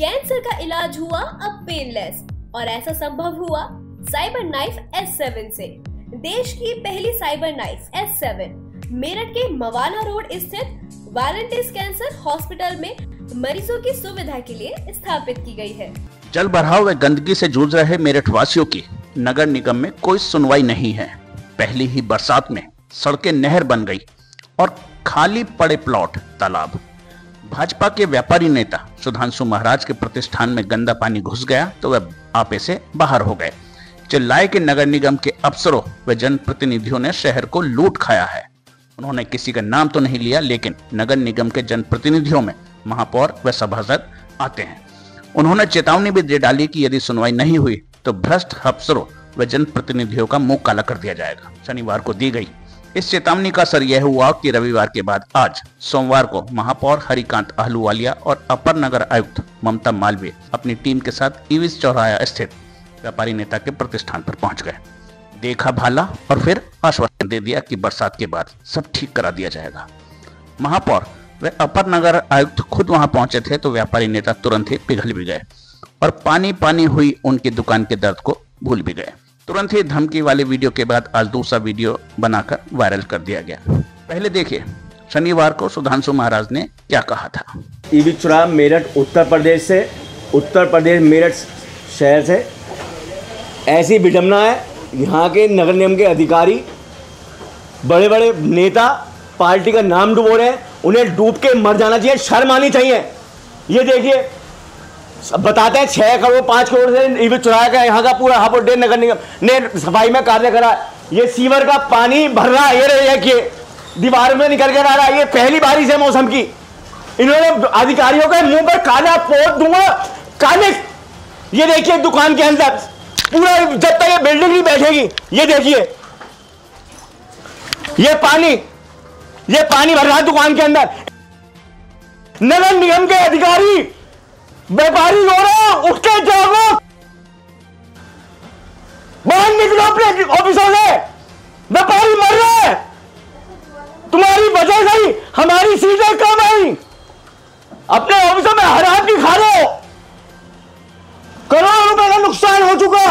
Cancer का इलाज हुआ अब पेनलेस, और ऐसा संभव हुआ साइबर नाइफ S7 से। देश की पहली साइबर नाइफ S7 मेरठ के मवाना रोड स्थित वैलेंटिस कैंसर हॉस्पिटल में मरीजों की सुविधा के लिए स्थापित की गई है। जल भराव व गंदगी से जूझ रहे मेरठ वासियों की नगर निगम में कोई सुनवाई नहीं है। पहली ही बरसात में सड़कें नहर बन गयी और खाली पड़े प्लॉट तालाब। भाजपा के व्यापारी नेता सुधांशु महाराज के प्रतिष्ठान में गंदा पानी घुस गया तो वह आपे से बाहर हो गए। चिल्लाए कि नगर निगम के अफसरों व जनप्रतिनिधियों ने शहर को लूट खाया है। उन्होंने किसी का नाम तो नहीं लिया, लेकिन नगर निगम के जनप्रतिनिधियों में महापौर व सभासद आते हैं। उन्होंने चेतावनी भी दे डाली कि यदि सुनवाई नहीं हुई तो भ्रष्ट अफसरों व जनप्रतिनिधियों का मुंह काला कर दिया जाएगा। शनिवार को दी गई इस चेतावनी का असर यह हुआ कि रविवार के बाद आज सोमवार को महापौर हरिकांत अहलुवालिया और अपर नगर आयुक्त ममता मालवीय अपनी टीम के साथ ईविस चौराहा स्थित व्यापारी नेता के प्रतिष्ठान पर पहुंच गए। देखा भाला और फिर आश्वासन दे दिया कि बरसात के बाद सब ठीक करा दिया जाएगा। महापौर व अपर नगर आयुक्त खुद वहां पहुंचे थे तो व्यापारी नेता तुरंत ही पिघल भी गए और पानी पानी हुई उनकी दुकान के दर्द को भूल भी गए। तुरंत ही धमकी वाले वीडियो के बाद आज दूसरा वीडियो बनाकर वायरल कर दिया गया। पहले देखिए शनिवार को सुधांशु महाराज ने क्या कहा था। ईवी चौराहा मेरठ उत्तर प्रदेश मेरठ शहर से ऐसी विडम्बना है। यहाँ के नगर निगम के अधिकारी, बड़े बड़े नेता पार्टी का नाम डुबो रहे हैं। उन्हें डूब के मर जाना चाहिए, शर्म आनी चाहिए। ये देखिए बताते हैं 6 करोड़ 5 करोड़ से ईवी चौराहा का यहाँ का पूरा हापुड़ डेढ़ नगर निगम ने सफाई में कार्य करा। ये सीवर का पानी भर रहा है, ये कि दीवार में निकल कर आ रहा है। ये पहली बारिश है मौसम की। इन्होंने अधिकारियों के मुंह पर काला पोत दूंगा काले। ये देखिए दुकान के अंदर पूरा, जब तक ये बिल्डिंग नहीं बैठेगी। ये देखिए ये पानी भर रहा है दुकान के अंदर। नगर निगम के अधिकारी व्यापारी रो रहे हो, उठ के जाओ, बाहर निकलो अपने ऑफिसों से। व्यापारी मर रहे हैं तुम्हारी वजह से ही। हमारी सीटें कम आई, अपने ऑफिसों में हरा की खा लो। करोड़ों रुपए का नुकसान हो चुका।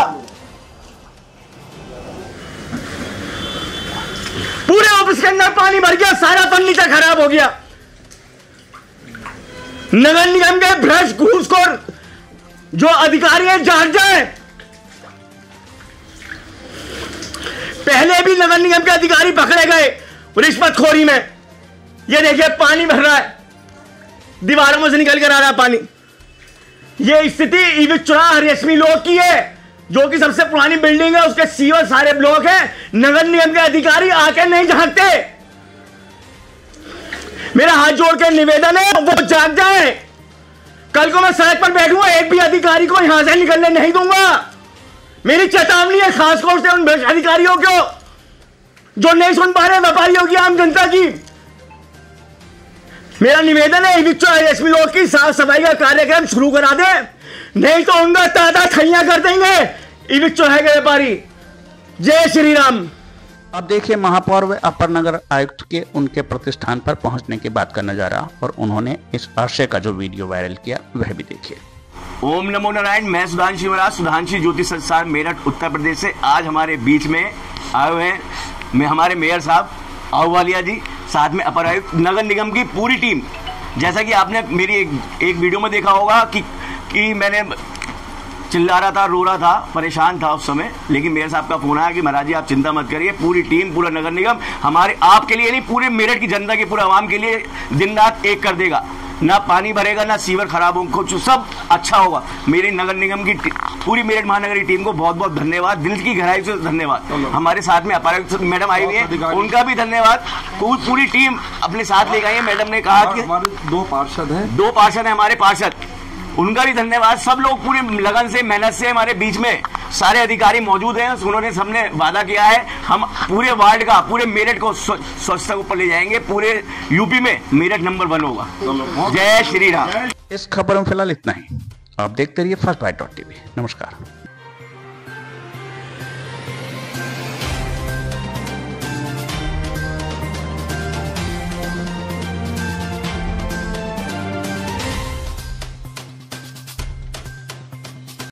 पूरे ऑफिस के अंदर पानी भर गया, सारा फर्नीचर खराब हो गया। नगर निगम के भ्रष्ट घूसखोर जो अधिकारी है जांच जाए। पहले भी नगर निगम के अधिकारी पकड़े गए रिश्वतखोरी में। ये देखिए पानी भर रहा है, दीवारों में से निकल कर आ रहा है पानी। ये स्थिति ईवी चौराहा रेशमी लोग की है, जो कि सबसे पुरानी बिल्डिंग है। उसके सीवर सारे ब्लॉक है। नगर निगम के अधिकारी आके नहीं झांकते। मेरा हाथ जोड़ के निवेदन है वो जाग जाए। कल को मैं सड़क पर बैठूंगा, एक भी अधिकारी को यहां से निकलने नहीं दूंगा। मेरी चेतावनी है खासतौर से उन अधिकारियों को जो नहीं सुन पा रहे व्यापारियों की, आम जनता की। मेरा निवेदन है ईवी चौराहा रेशमी रोड की साफ सफाई का कार्यक्रम शुरू करा दे, नहीं तो उनका तादा थैया कर देंगे ईवी चौराहा के व्यापारी। जय श्री राम। अब देखिए महापौर व अपर नगर आयुक्त के उनके प्रतिष्ठान पर पहुंचने के बाद का नजारा, और उन्होंने इस आशय का जो वीडियो वायरल किया वह भी देखिए। ओम नमो नारायण। मैं सुधांशु महाराज, सुधांशु ज्योति संस्कार मेरठ उत्तर प्रदेश से। आज हमारे बीच में आए हुए हैं हमारे मेयर साहब अहलुवालिया जी, साथ में अपर आयुक्त, नगर निगम की पूरी टीम। जैसा कि आपने मेरी एक वीडियो में देखा होगा कि मैंने चिल्ला रहा था, रो रहा था, परेशान था उस समय। लेकिन मेयर साहब का फोन आया कि महाराज जी आप चिंता मत करिए, पूरी टीम, पूरा नगर निगम हमारे आपके लिए नहीं, पूरे मेरठ की जनता के, पूरे आवाम के लिए दिन रात एक कर देगा। ना पानी भरेगा, ना सीवर खराब होगा, सब अच्छा होगा। मेरी नगर निगम की पूरी मेरठ महानगरी टीम को बहुत बहुत धन्यवाद, दिल की गहराई से धन्यवाद। हमारे साथ में अपर आयुक्त मैडम आई हुई है, उनका भी धन्यवाद। पूरी टीम अपने साथ लेकर आई है। मैडम ने कहा कि दो पार्षद हैं हमारे पार्षद, उनका भी धन्यवाद। सब लोग पूरे लगन से, मेहनत से हमारे बीच में सारे अधिकारी मौजूद हैं। उन्होंने सबने वादा किया है हम पूरे वार्ड का, पूरे मेरठ को स्वच्छता ऊपर ले जाएंगे। पूरे यूपी में मेरठ नंबर 1 होगा। जय श्री राम। इस खबर में फिलहाल इतना ही। आप देखते रहिए फर्स्ट बाइट TV। नमस्कार।